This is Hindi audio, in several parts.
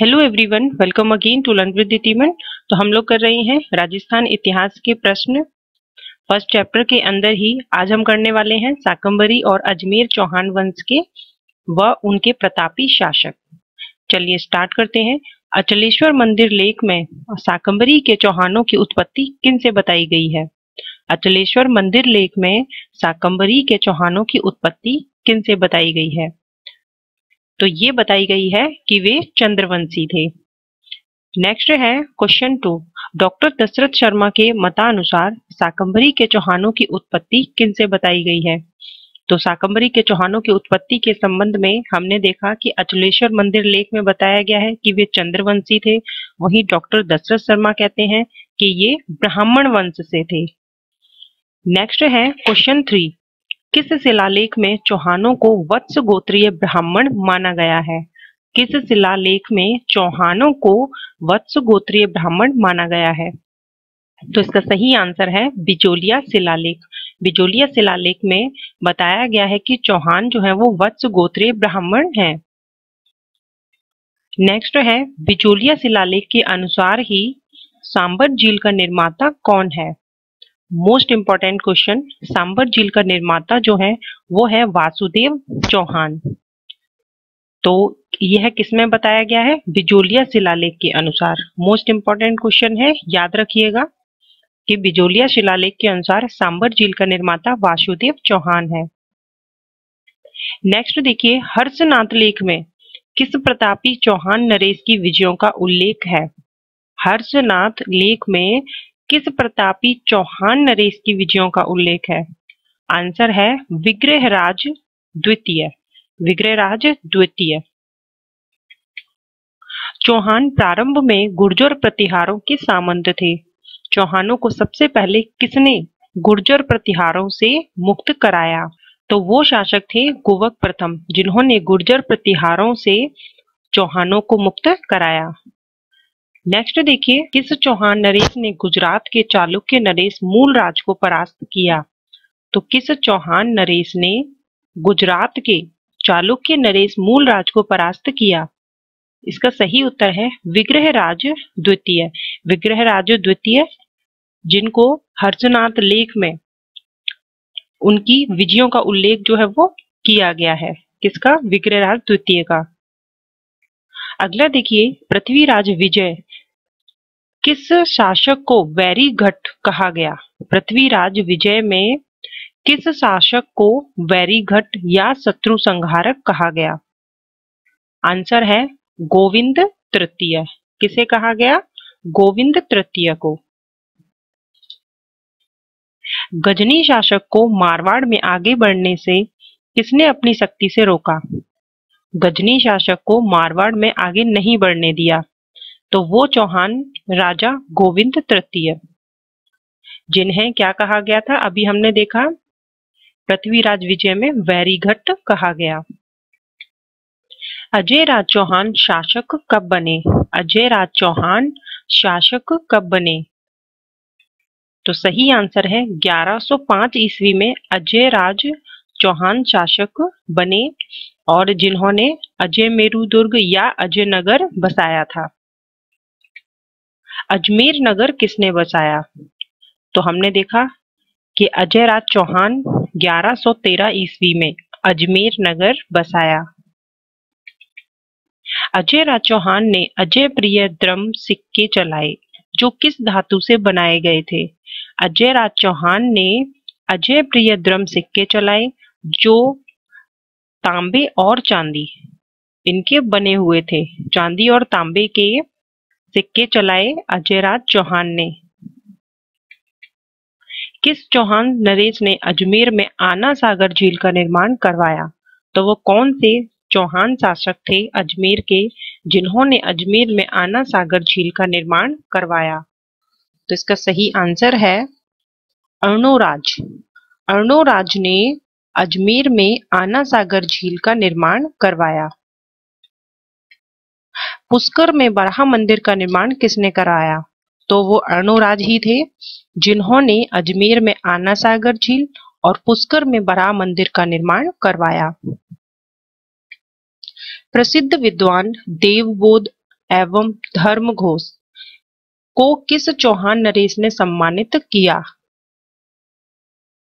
Hello everyone, welcome again to learn with the टीमन। तो हम लोग कर रहे हैं राजस्थान इतिहास के प्रश्न। फर्स्ट चैप्टर के अंदर ही आज हम करने वाले हैं शाकम्भरी और अजमेर चौहान वंश के व उनके प्रतापी शासक। चलिए स्टार्ट करते हैं। अचलेश्वर मंदिर लेख में शाकम्भरी के चौहानों की उत्पत्ति किन से बताई गई है? अचलेश्वर मंदिर लेख में शाकम्भरी के चौहानों की उत्पत्ति किन से बताई गई है? तो ये बताई गई है कि वे चंद्रवंशी थे। नेक्स्ट है क्वेश्चन 2, डॉक्टर दशरथ शर्मा के मतानुसार शाकम्भरी के चौहानों की उत्पत्ति किन से बताई गई है? तो शाकम्भरी के चौहानों की उत्पत्ति के संबंध में हमने देखा कि अचलेश्वर मंदिर लेख में बताया गया है कि वे चंद्रवंशी थे, वहीं डॉक्टर दशरथ शर्मा कहते हैं कि ये ब्राह्मण वंश से थे। नेक्स्ट है क्वेश्चन 3, किस शिलालेख में चौहानों को वत्स गोत्रीय ब्राह्मण माना गया है? किस शिलालेख में चौहानों को वत्स गोत्रीय ब्राह्मण माना गया है? तो इसका सही आंसर है बिजोलिया शिलालेख। बिजोलिया शिलालेख में बताया गया है कि चौहान जो है वो वत्स गोत्रीय ब्राह्मण हैं। नेक्स्ट है बिजोलिया शिलालेख के अनुसार ही सांभर झील का निर्माता कौन है? मोस्ट इंपॉर्टेंट क्वेश्चन, सांभर झील का निर्माता जो है वो है वासुदेव चौहान। तो यह किसमें बताया गया है? बिजोलिया शिलालेख के अनुसार। मोस्ट इंपॉर्टेंट क्वेश्चन है, याद रखिएगा कि बिजोलिया शिलालेख के अनुसार सांभर झील का निर्माता वासुदेव चौहान है। नेक्स्ट देखिए, हर्षनाथ लेख में किस प्रतापी चौहान नरेश की विजयों का उल्लेख है? हर्षनाथ लेख में किस प्रतापी चौहान नरेश की विजयों का उल्लेख है? आंसर है विग्रहराज द्वितीय। विग्रहराज द्वितीय। चौहान प्रारंभ में गुर्जर प्रतिहारों के सामंत थे। चौहानों को सबसे पहले किसने गुर्जर प्रतिहारों से मुक्त कराया? तो वो शासक थे गोवक प्रथम, जिन्होंने गुर्जर प्रतिहारों से चौहानों को मुक्त कराया। नेक्स्ट देखिए, किस चौहान नरेश ने गुजरात के चालुक्य नरेश मूलराज को परास्त किया? तो किस चौहान नरेश ने गुजरात के चालुक्य नरेश मूलराज को परास्त किया? इसका सही उत्तर है विग्रहराज द्वितीय। विग्रहराज द्वितीय, जिनको हर्षनाथ लेख में उनकी विजयों का उल्लेख जो है वो किया गया है। किसका? विग्रहराज द्वितीय का। अगला देखिए, पृथ्वीराज विजय किस शासक को वैरीघट कहा गया? पृथ्वीराज विजय में किस शासक को वैरीघट या शत्रु संहारक कहा गया? आंसर है गोविंद तृतीय। किसे कहा गया? गोविंद तृतीय को। गजनी शासक को मारवाड़ में आगे बढ़ने से किसने अपनी शक्ति से रोका? गजनी शासक को मारवाड़ में आगे नहीं बढ़ने दिया, तो वो चौहान राजा गोविंद तृतीय, जिन्हें क्या कहा गया था? अभी हमने देखा पृथ्वीराज विजय में वैरीघट कहा गया। अजयराज चौहान शासक कब बने? अजयराज चौहान शासक कब बने? तो सही आंसर है 1105 ईस्वी में अजयराज चौहान शासक बने, और जिन्होंने अजय मेरू दुर्ग या अजय नगर बसाया था। अजमेर नगर किसने बसाया? तो हमने देखा कि अजयराज चौहान 1113 ईस्वी में अजमेर नगर बसाया। अजयराज चौहान ने अजय प्रिय द्रम सिक्के चलाए जो किस धातु से बनाए गए थे? अजयराज चौहान ने अजय प्रिय द्रम सिक्के चलाए जो तांबे और चांदी इनके बने हुए थे। चांदी और तांबे के सिक्के चलाए अजयराज चौहान ने। किस चौहान नरेश ने अजमेर में आना सागर झील का निर्माण करवाया? तो वो कौन से चौहान शासक थे अजमेर के, जिन्होंने अजमेर में आना सागर झील का निर्माण करवाया? तो इसका सही आंसर है अर्णोराज। अर्णोराज ने अजमेर में आना सागर झील का निर्माण करवाया। पुष्कर में बराह मंदिर का निर्माण किसने कराया? तो वो अर्णोराज ही थे, जिन्होंने अजमेर में आना सागर झील और पुष्कर में बराह मंदिर का निर्माण करवाया। प्रसिद्ध विद्वान देवबोध एवं धर्मघोष को किस चौहान नरेश ने सम्मानित किया?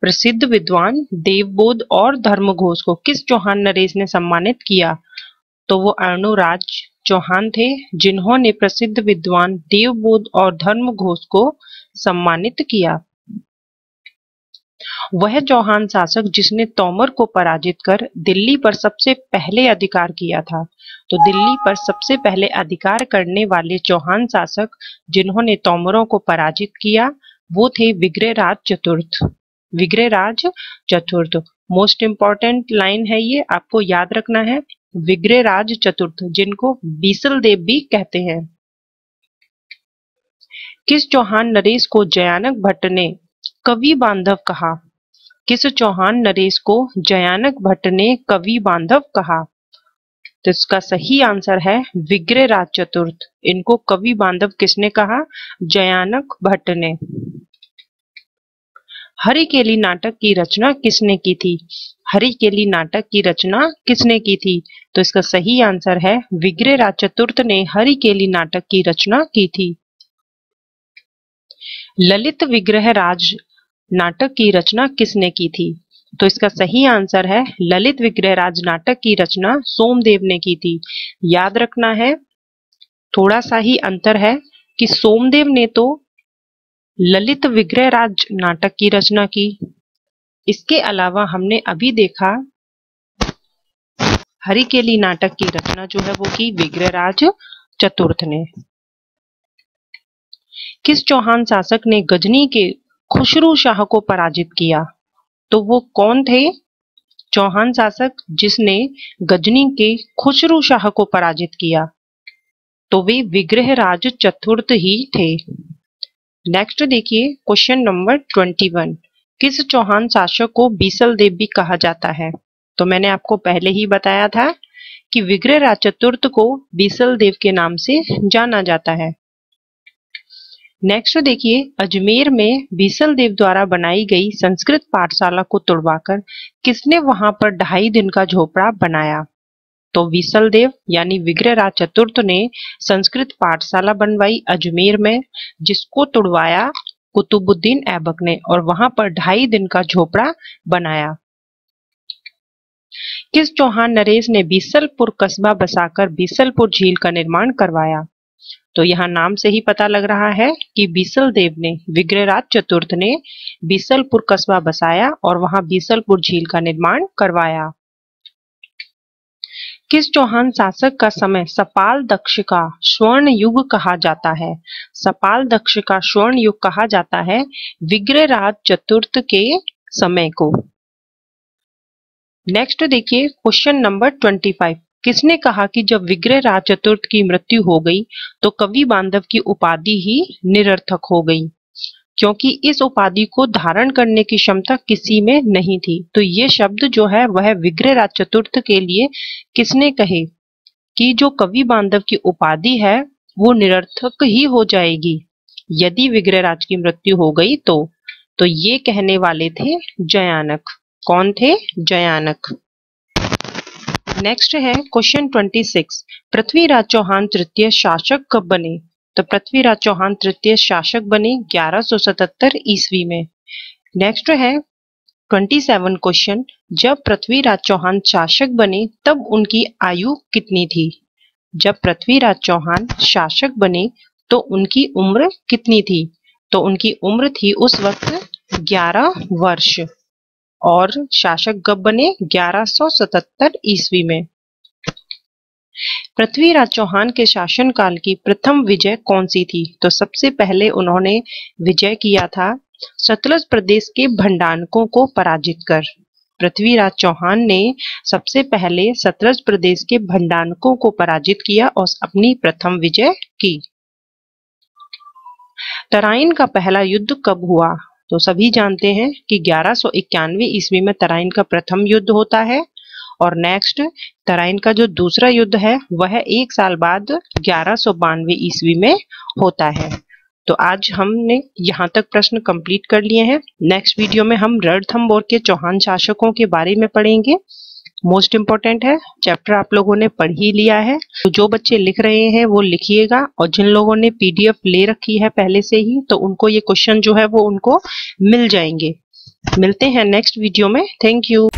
प्रसिद्ध विद्वान देवबोध और धर्मघोष को किस चौहान नरेश ने सम्मानित किया? तो वो अर्णोराज चौहान थे जिन्होंने प्रसिद्ध विद्वान देवबोध और धर्मघोष को सम्मानित किया। वह चौहान शासक जिसने तोमर को पराजित कर दिल्ली पर सबसे पहले अधिकार किया था। तो दिल्ली पर सबसे पहले अधिकार करने वाले चौहान शासक जिन्होंने तोमरों को पराजित किया वो थे विग्रहराज चतुर्थ। विग्रहराज चतुर्थ मोस्ट इंपॉर्टेंट लाइन है, ये आपको याद रखना है। विग्रहराज चतुर्थ जिनको बीसलदेव भी कहते हैं। किस चौहान नरेश को जयानक भट्ट ने कवि बांधव कहा? किस चौहान नरेश को जयानक भट्ट ने कवि बांधव कहा? तो इसका सही आंसर है विग्रहराज चतुर्थ। इनको कवि बांधव किसने कहा? जयानक भट्ट ने। हरिकेली नाटक की रचना किसने की थी? हरिकेली नाटक की रचना किसने की थी? तो इसका सही आंसर है विग्रहराज चतुर्थ ने हरिकेली नाटक की रचना की थी। ललित विग्रहराज नाटक की रचना किसने की थी? तो इसका सही आंसर है ललित विग्रहराज नाटक की रचना सोमदेव ने की थी। याद रखना है, थोड़ा सा ही अंतर है कि सोमदेव ने तो ललित विग्रहराज नाटक की रचना की। इसके अलावा हमने अभी देखा हरिकेली नाटक की रचना जो है वो की विग्रहराज चतुर्थ ने। किस चौहान शासक ने गजनी के खुसरू शाह को पराजित किया? तो वो कौन थे चौहान शासक जिसने गजनी के खुसरू शाह को पराजित किया? तो वे विग्रहराज चतुर्थ ही थे। नेक्स्ट देखिए क्वेश्चन नंबर 21। किस चौहान शासक को बीसलदेव भी कहा जाता है? तो मैंने आपको पहले ही बताया था कि विग्रहराज चतुर्थ को बीसलदेव के नाम से जाना जाता है। नेक्स्ट देखिए अजमेर में बीसलदेव द्वारा बनाई गई संस्कृत पाठशाला को तुड़वाकर किसने वहां पर 2.5 दिन का झोपड़ा बनाया? तो बीसलदेव यानी विग्रहराज चतुर्थ ने संस्कृत पाठशाला बनवाई अजमेर में, जिसको तुड़वाया कुतुबुद्दीन ऐबक ने और वहां पर 2.5 दिन का झोपड़ा बनाया। किस चौहान नरेश ने बिसलपुर कस्बा बसाकर बिसलपुर झील का निर्माण करवाया? तो यहाँ नाम से ही पता लग रहा है कि बीसलदेव ने, विग्रहराज चतुर्थ ने बीसलपुर कस्बा बसाया और वहां बीसलपुर झील का निर्माण करवाया। किस चौहान शासक का समय सपाल दक्ष का स्वर्ण युग कहा जाता है? सपाल दक्ष का स्वर्ण युग कहा जाता है विग्रहराज चतुर्थ के समय को। नेक्स्ट देखिए क्वेश्चन नंबर 25। किसने कहा कि जब विग्रहराज चतुर्थ की मृत्यु हो गई तो कवि बांधव की उपाधि ही निरर्थक हो गई, क्योंकि इस उपाधि को धारण करने की क्षमता किसी में नहीं थी? तो ये शब्द जो है वह विग्रहराज चतुर्थ के लिए किसने कहे कि जो कवि बांधव की उपाधि है वो निरर्थक ही हो जाएगी यदि विग्रहराज की मृत्यु हो गई तो ये कहने वाले थे जयानक। कौन थे? जयानक। नेक्स्ट है क्वेश्चन 26। पृथ्वीराज चौहान तृतीय शासक कब बने? तो पृथ्वीराज चौहान तृतीय शासक बने 1177 ईस्वी में। नेक्स्ट है 27 क्वेश्चन। जब पृथ्वीराज चौहान शासक बने तब उनकी आयु कितनी थी? जब पृथ्वीराज चौहान शासक बने तो उनकी उम्र कितनी थी? तो उनकी उम्र थी उस वक्त 11 वर्ष और शासक कब बने? 1177 ईस्वी में। पृथ्वीराज चौहान के शासनकाल की प्रथम विजय कौन सी थी? तो सबसे पहले उन्होंने विजय किया था सतलज प्रदेश के भंडानकों को पराजित कर। पृथ्वीराज चौहान ने सबसे पहले सतलज प्रदेश के भंडानकों को पराजित किया और अपनी प्रथम विजय की। तराइन का पहला युद्ध कब हुआ? तो सभी जानते हैं कि 1191 ईस्वी में तराइन का प्रथम युद्ध होता है और नेक्स्ट तराइन का जो दूसरा युद्ध है वह 1 साल बाद 1192 ईस्वी में होता है। तो आज हमने यहाँ तक प्रश्न कंप्लीट कर लिए हैं। नेक्स्ट वीडियो में हम रणथंभौर के चौहान शासकों के बारे में पढ़ेंगे। मोस्ट इम्पोर्टेंट है। चैप्टर आप लोगों ने पढ़ ही लिया है, तो जो बच्चे लिख रहे हैं वो लिखिएगा, और जिन लोगों ने पीडीएफ ले रखी है पहले से ही तो उनको ये क्वेश्चन जो है वो उनको मिल जाएंगे। मिलते हैं नेक्स्ट वीडियो में। Thank you.